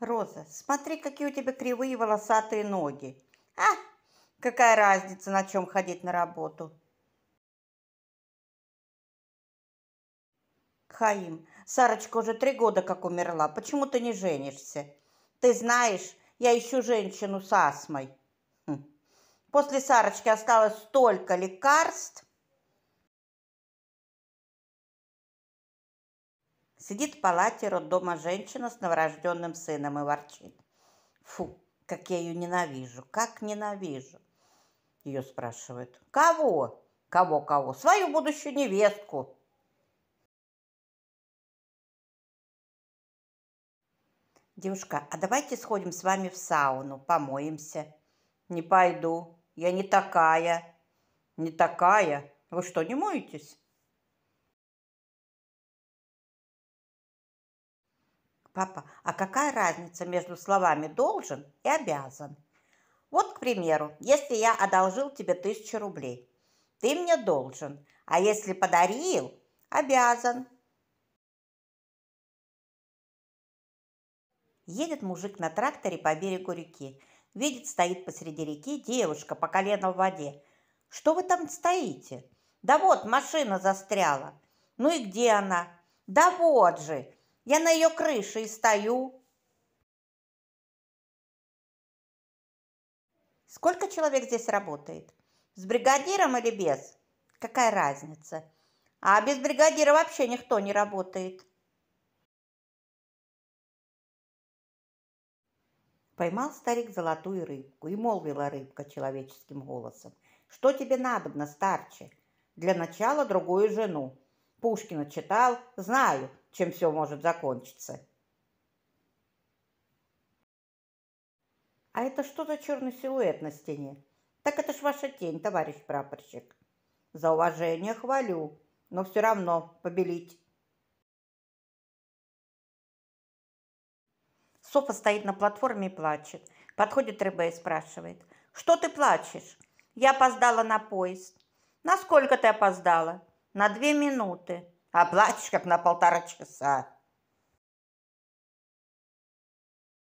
Роза, смотри, какие у тебя кривые волосатые ноги. А, какая разница, на чем ходить на работу. Хаим, Сарочка уже 3 года как умерла. Почему ты не женишься? Ты знаешь, я ищу женщину с астмой. После Сарочки осталось столько лекарств. Сидит в палате роддома женщина с новорожденным сыном и ворчит. Фу, как я ее ненавижу, как ненавижу. Ее спрашивают. Кого? Кого? Свою будущую невестку. Девушка, а давайте сходим с вами в сауну, помоемся. Не пойду, я не такая. Не такая? Вы что, не моетесь? Папа, а какая разница между словами «должен» и «обязан»? Вот, к примеру, если я одолжил тебе 1000 рублей, ты мне должен, а если подарил – обязан. Едет мужик на тракторе по берегу реки. Видит, стоит посреди реки девушка по колено в воде. Что вы там стоите? Да вот, машина застряла. Ну и где она? Да вот же! Я на ее крыше и стою. Сколько человек здесь работает? С бригадиром или без? Какая разница? А без бригадира вообще никто не работает. Поймал старик золотую рыбку и молвила рыбка человеческим голосом. Что тебе надобно, старче? Для начала другую жену. Пушкина читал, знаю, чем все может закончиться. А это что за черный силуэт на стене? Так это ж ваша тень, товарищ прапорщик. За уважение хвалю, но все равно побелить. Софа стоит на платформе и плачет. Подходит рыба и спрашивает. Что ты плачешь? Я опоздала на поезд. Насколько ты опоздала? На 2 минуты. А плачешь, как на 1,5 часа.